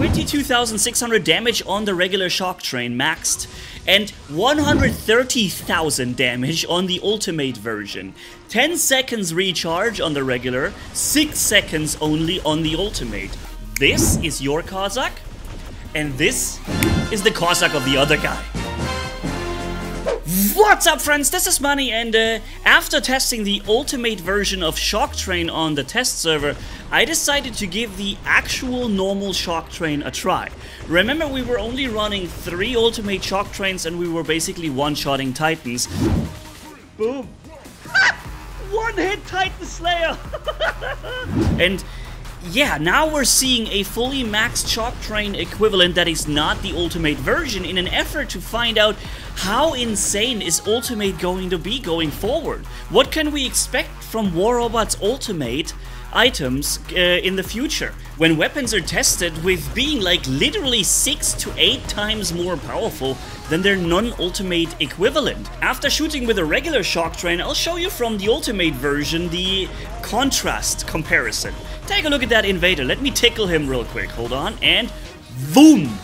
22,600 damage on the regular shock train maxed, and 130,000 damage on the ultimate version. 10 seconds recharge on the regular, 6 seconds only on the ultimate. This is your Cossack, and this is the Cossack of the other guy. What's up, friends? This is Manni, and after testing the ultimate version of Shock Train on the test server, I decided to give the actual normal Shock Train a try. Remember, we were only running 3 ultimate Shock Trains and we were basically one-shotting Titans. Boom! One-hit Titan Slayer! And yeah, now we're seeing a fully maxed shock train equivalent that is not the ultimate version in an effort to find out how insane is ultimate going to be going forward. What can we expect from War Robots ultimate items in the future, when weapons are tested with being like literally 6 to 8 times more powerful than their non-ultimate equivalent. After shooting with a regular shock train, I'll show you from the ultimate version the contrast comparison. Take a look at that Invader. Let me tickle him real quick. Hold on, and boom!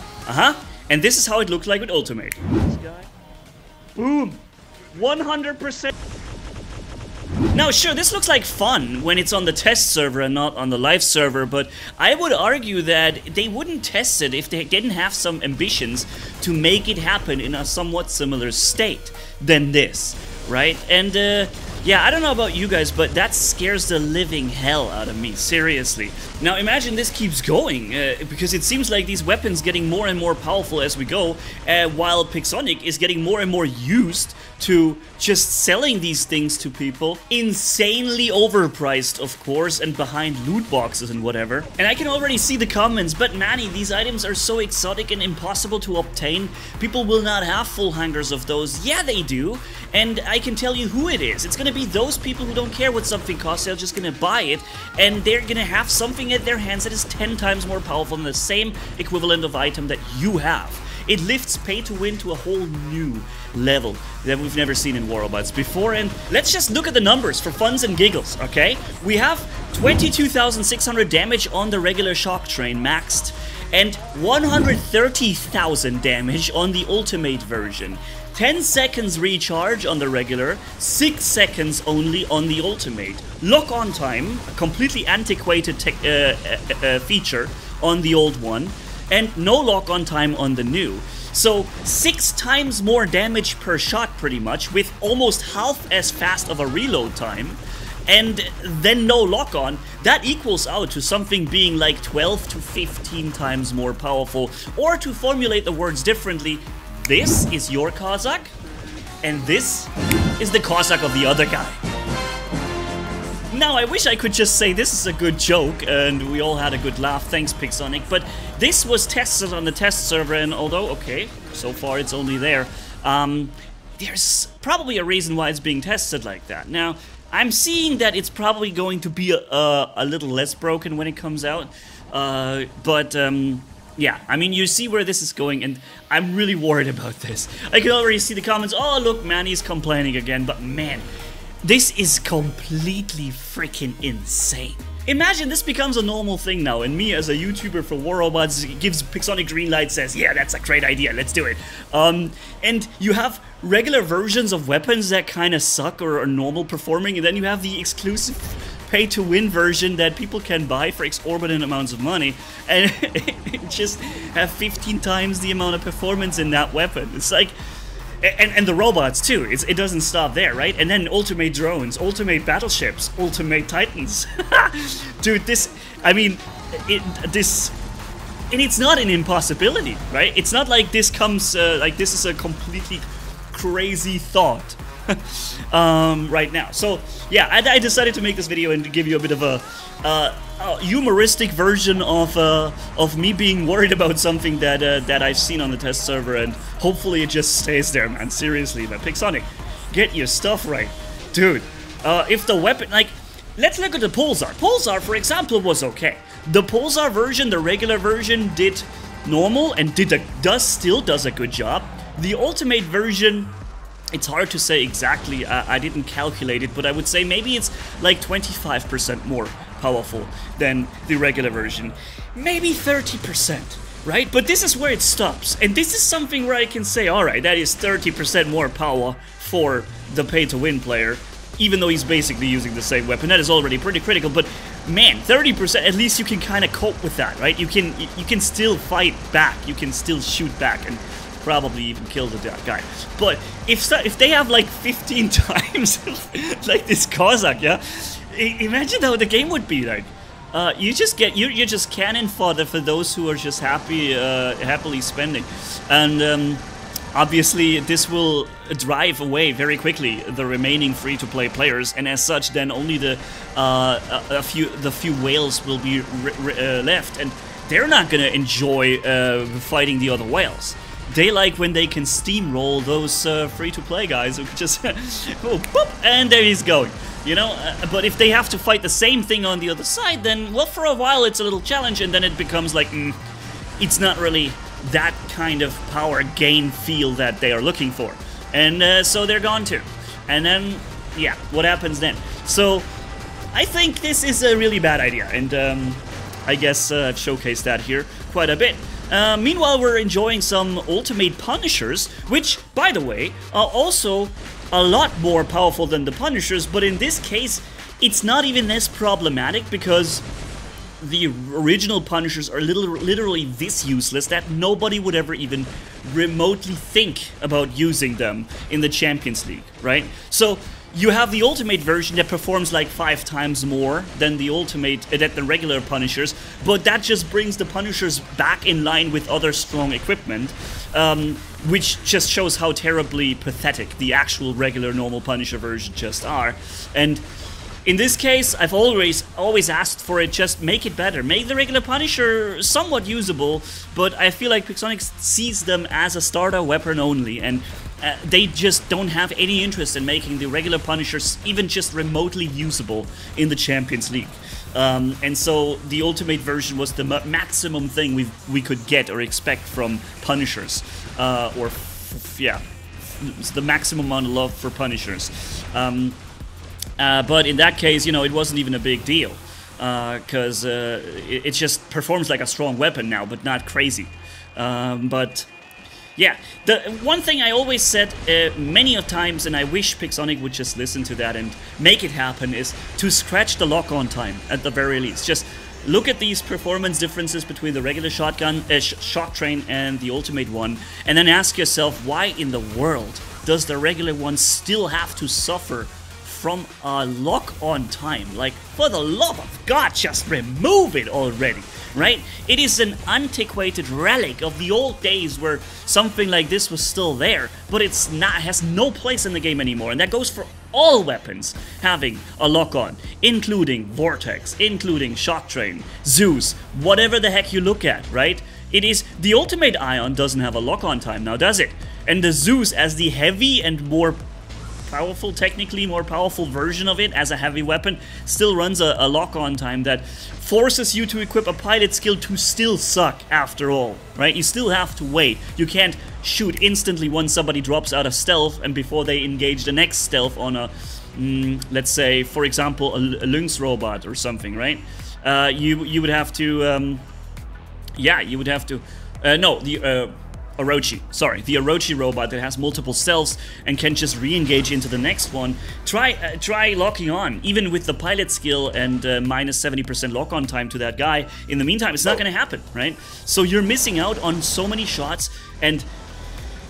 And this is how it looked like with ultimate. This guy. Boom! 100%. Now sure, this looks like fun when it's on the test server and not on the live server, but I would argue that they wouldn't test it if they didn't have some ambitions to make it happen in a somewhat similar state than this, right? And yeah, I don't know about you guys, but that scares the living hell out of me, seriously. Now imagine this keeps going, because it seems like these weapons getting more and more powerful as we go, while Pixonic is getting more and more used to just selling these things to people. Insanely overpriced, of course, and behind loot boxes and whatever. And I can already see the comments, but Manni, these items are so exotic and impossible to obtain. People will not have full hangers of those. Yeah, they do. And I can tell you who it is. It's gonna be those people who don't care what something costs. They're just gonna buy it, and they're gonna have something at their hands that is 10 times more powerful than the same equivalent of item that you have. It lifts pay to win to a whole new level that we've never seen in War Robots before, and let's just look at the numbers for funs and giggles, okay? We have 22,600 damage on the regular shock train maxed, and 130,000 damage on the ultimate version. 10 seconds recharge on the regular, 6 seconds only on the ultimate. Lock on time, a completely antiquated feature on the old one, and no lock on time on the new. So 6 times more damage per shot pretty much, with almost half as fast of a reload time, and then no lock on. That equals out to something being like 12 to 15 times more powerful, or to formulate the words differently, this is your Cossack, and this is the Cossack of the other guy. Now, I wish I could just say this is a good joke and we all had a good laugh, thanks Pixonic, but this was tested on the test server, and although, okay, so far it's only there, there's probably a reason why it's being tested like that. Now, I'm seeing that it's probably going to be a little less broken when it comes out, yeah, I mean, you see where this is going, and I'm really worried about this. I can already see the comments, oh look, Manny's complaining again, but man, this is completely freaking insane. Imagine this becomes a normal thing now, and me as a YouTuber for War Robots gives Pixonic green light, says, yeah, that's a great idea, let's do it. And you have regular versions of weapons that kind of suck or are normal performing, and then you have the exclusive pay-to-win version that people can buy for exorbitant amounts of money, and just have 15 times the amount of performance in that weapon. It's like... And the robots too, it doesn't stop there, right? And then ultimate drones, ultimate battleships, ultimate titans. Dude, this, I mean, and it's not an impossibility, right? It's not like this comes, like this is a completely crazy thought right now. So yeah, I decided to make this video and to give you a bit of a humoristic version of me being worried about something that that I've seen on the test server, and hopefully it just stays there, man. Seriously, man. Pixonic, get your stuff right, dude. If the weapon, like, let's look at the Pulsar. Pulsar, for example, was okay. The Pulsar version, the regular version, did normal and still does a good job. The ultimate version, it's hard to say exactly, I didn't calculate it, but I would say maybe it's like 25% more powerful than the regular version. Maybe 30%. right? But this is where it stops, and this is something where I can say, alright, that is 30% more power for the pay-to-win player, even though he's basically using the same weapon. That is already pretty critical, but man, 30%, at least you can kind of cope with that, right? You can still fight back, you can still shoot back, and probably even kill the guy. But if they have like 15 times, like this Cossack, yeah? Imagine how the game would be like. You just get you just cannon fodder for those who are just happy, happily spending, and obviously this will drive away very quickly the remaining free-to-play players, and as such, then only the few whales will be left, and they're not gonna enjoy fighting the other whales. They like when they can steamroll those free-to-play guys who could just oh, boop, and there he's going. You know, but if they have to fight the same thing on the other side, then, well, for a while it's a little challenge, and then it becomes like, it's not really that kind of power gain feel that they are looking for. And so they're gone too. And then, yeah, what happens then? So, I think this is a really bad idea, and I guess I've showcased that here quite a bit. Meanwhile, we're enjoying some Ultimate Punishers, which, by the way, are also a lot more powerful than the Punishers, but in this case, it's not even as problematic because the original Punishers are literally this useless that nobody would ever even remotely think about using them in the Champions League, right? So you have the Ultimate version that performs like 5 times more than the regular Punishers, but that just brings the Punishers back in line with other strong equipment, which just shows how terribly pathetic the actual regular normal Punisher version just are. And in this case, I've always asked for it, just make it better. Make the regular Punisher somewhat usable, but I feel like Pixonic sees them as a starter weapon only, and they just don't have any interest in making the regular Punishers even just remotely usable in the Champions League. And so the Ultimate version was the maximum thing we could get or expect from Punishers. Yeah, it's the maximum amount of love for Punishers. But in that case, you know, it wasn't even a big deal. Because it just performs like a strong weapon now, but not crazy. But yeah, the one thing I always said many a times, and I wish Pixonic would just listen to that and make it happen, is to scratch the lock-on time at the very least. Just look at these performance differences between the regular shotgun, shock train and the Ultimate one, and then ask yourself, why in the world does the regular one still have to suffer from a lock-on time? Like, for the love of God, just remove it already, right? It is an antiquated relic of the old days where something like this was still there, but it's not, has no place in the game anymore, and that goes for all weapons having a lock-on, including Vortex, including Shock Train, Zeus, whatever the heck you look at, right? It is, the Ultimate Ion doesn't have a lock-on time now, does it? And the Zeus, as the heavy and more powerful, technically more powerful version of it as a heavy weapon, still runs a lock-on time that forces you to equip a pilot skill to still suck after all, right? You still have to wait. You can't shoot instantly once somebody drops out of stealth and before they engage the next stealth on a, let's say, for example, a Lynx robot or something, right? You would have to, yeah, you would have to, no, the, Orochi, sorry, the Orochi robot that has multiple stealths and can just re-engage into the next one. Try locking on, even with the pilot skill and minus 70% lock-on time to that guy. In the meantime, it's not gonna happen, right? So you're missing out on so many shots, and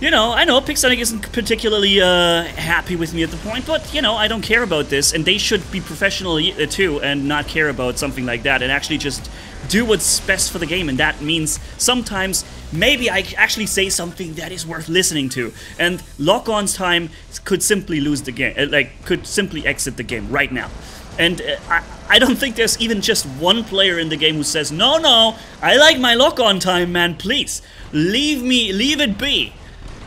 you know, I know Pixonic isn't particularly happy with me at the point, but you know, I don't care about this, and they should be professional too and not care about something like that and actually just do what's best for the game, and that means sometimes maybe I actually say something that is worth listening to, and lock-on's time could simply lose the game, like could simply exit the game right now. And I don't think there's even just one player in the game who says, no, no, I like my lock-on time, man, please, leave it be.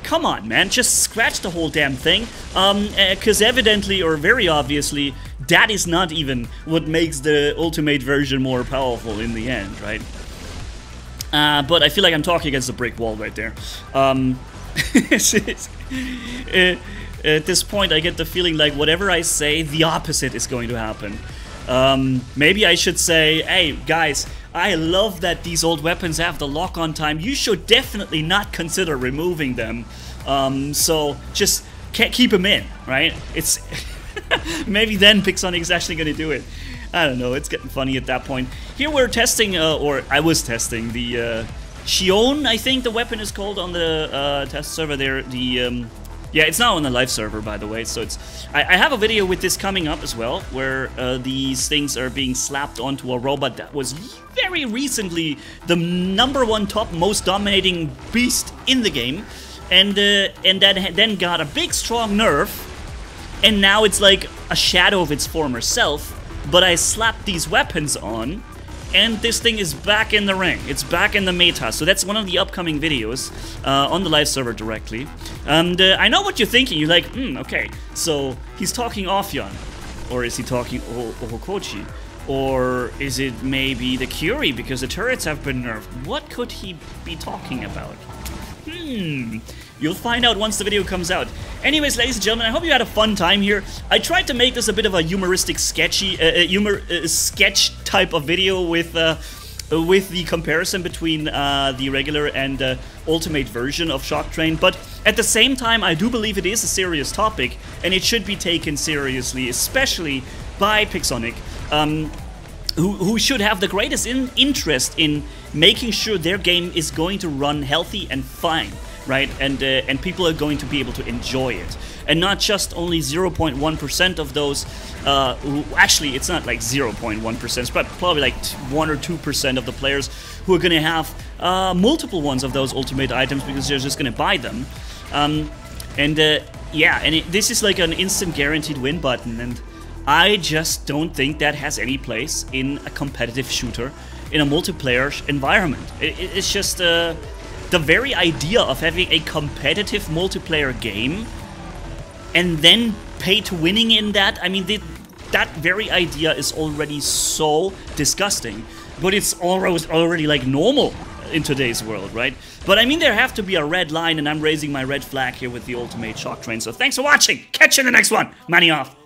Come on, man, just scratch the whole damn thing, because evidently, or very obviously, that is not even what makes the Ultimate version more powerful in the end, right? But I feel like I'm talking against a brick wall right there. At this point, I get the feeling like whatever I say, the opposite is going to happen. Maybe I should say, hey, guys, I love that these old weapons have the lock-on time. You should definitely not consider removing them. So just can't keep them in, right? It's maybe then Pixonic is actually going to do it. I don't know. It's getting funny at that point. Here we're testing, or I was testing the Shion, I think the weapon is called on the test server there. The yeah, it's now on the live server, by the way. So it's I have a video with this coming up as well, where these things are being slapped onto a robot that was very recently the #1 top most dominating beast in the game, and that then got a big strong nerf, and now it's like a shadow of its former self. But I slapped these weapons on, and this thing is back in the ring. It's back in the meta. So that's one of the upcoming videos on the live server directly. And I know what you're thinking. You're like, okay. So he's talking Ophion, or is he talking Orochi? Or is it maybe the Kyuri because the turrets have been nerfed? What could he be talking about? You'll find out once the video comes out. Anyways, ladies and gentlemen, I hope you had a fun time here. I tried to make this a bit of a humoristic, sketch type of video with the comparison between the regular and ultimate version of Shock Train. But at the same time, I do believe it is a serious topic, and it should be taken seriously, especially by Pixonic, who should have the greatest interest in making sure their game is going to run healthy and fine. Right, and people are going to be able to enjoy it, and not just only 0.1% of those. Who, actually, it's not like 0.1%, but probably like 1 or 2% of the players who are going to have multiple ones of those ultimate items because they're just going to buy them. Yeah, and this is like an instant guaranteed win button, and I just don't think that has any place in a competitive shooter, in a multiplayer environment. It's just. The very idea of having a competitive multiplayer game and then pay to winning in that, I mean, that very idea is already so disgusting. But it's already like normal in today's world, right? But I mean, there have to be a red line, and I'm raising my red flag here with the Ultimate Shock Train. So thanks for watching. Catch you in the next one. Manni off.